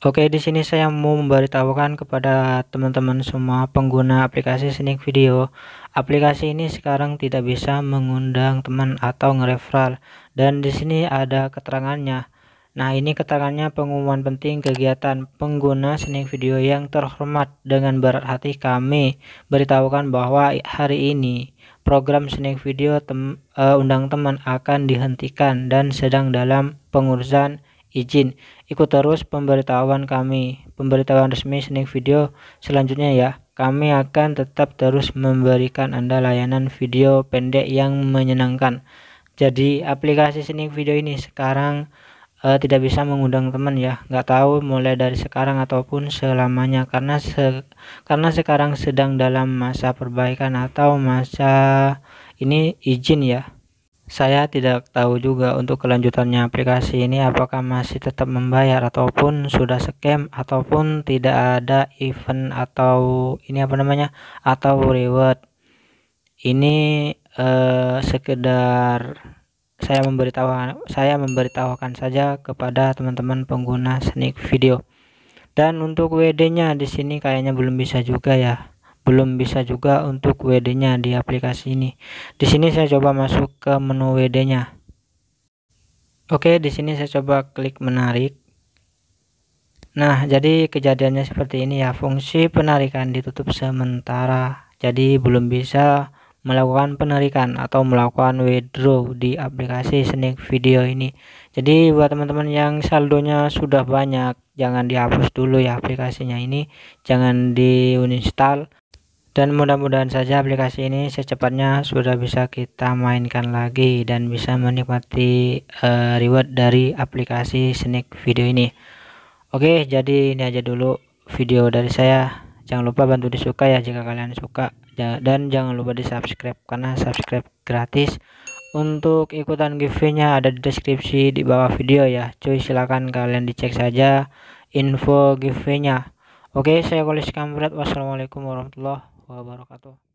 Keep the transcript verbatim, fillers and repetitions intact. Oke, di sini saya mau memberitahukan kepada teman-teman semua pengguna aplikasi Snack Video. Aplikasi ini sekarang tidak bisa mengundang teman atau ngereferral, dan di sini ada keterangannya. Nah, ini keterangannya: pengumuman penting kegiatan pengguna Snack Video yang terhormat, dengan berat hati kami beritahukan bahwa hari ini program Snack Video tem uh, undang teman akan dihentikan dan sedang dalam pengurusan izin. Ikut terus pemberitahuan kami, pemberitahuan resmi Snack Video selanjutnya ya. Kami akan tetap terus memberikan Anda layanan video pendek yang menyenangkan. Jadi aplikasi Snack Video ini sekarang uh, tidak bisa mengundang teman ya. Nggak tahu mulai dari sekarang ataupun selamanya, karena se karena sekarang sedang dalam masa perbaikan atau masa ini izin ya. Saya tidak tahu juga untuk kelanjutannya aplikasi ini, apakah masih tetap membayar ataupun sudah scam ataupun tidak ada event atau ini apa namanya atau reward. Ini eh, sekedar saya memberitahukan saya memberitahukan saja kepada teman-teman pengguna Snack Video. Dan untuk W D-nya di sini kayaknya belum bisa juga ya. Belum bisa juga untuk W D-nya di aplikasi ini. Di sini saya coba masuk ke menu W D-nya. Oke, di sini saya coba klik menarik. Nah, jadi kejadiannya seperti ini ya. Fungsi penarikan ditutup sementara. Jadi belum bisa melakukan penarikan atau melakukan withdraw di aplikasi Snack Video ini. Jadi buat teman-teman yang saldonya sudah banyak, jangan dihapus dulu ya aplikasinya ini. Jangan di-uninstall. Dan mudah-mudahan saja aplikasi ini secepatnya sudah bisa kita mainkan lagi dan bisa menikmati uh, reward dari aplikasi Snack Video ini. Oke, jadi ini aja dulu video dari saya. Jangan lupa bantu disuka ya jika kalian suka, dan jangan lupa di subscribe karena subscribe gratis. Untuk ikutan giveaway-nya ada di deskripsi di bawah video ya cuy, silahkan kalian dicek saja info giveaway-nya. Oke, saya Cholis Camfred. Wassalamualaikum warahmatullahi wabarakatuh.